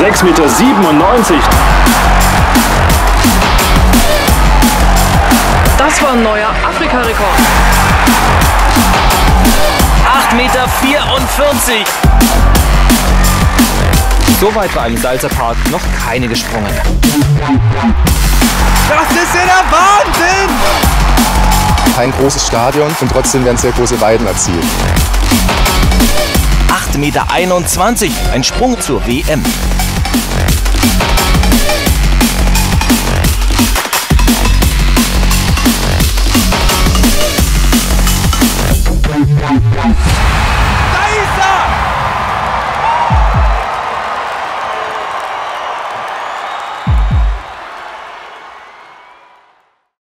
6,97 Meter. Das war ein neuer Afrika-Rekord. 8,44 Meter. So weit war im Salza-Park noch keine gesprungen. Das ist ja der Wahnsinn! Kein großes Stadion und trotzdem werden sehr große Weiten erzielt. 8,21 Meter, ein Sprung zur WM.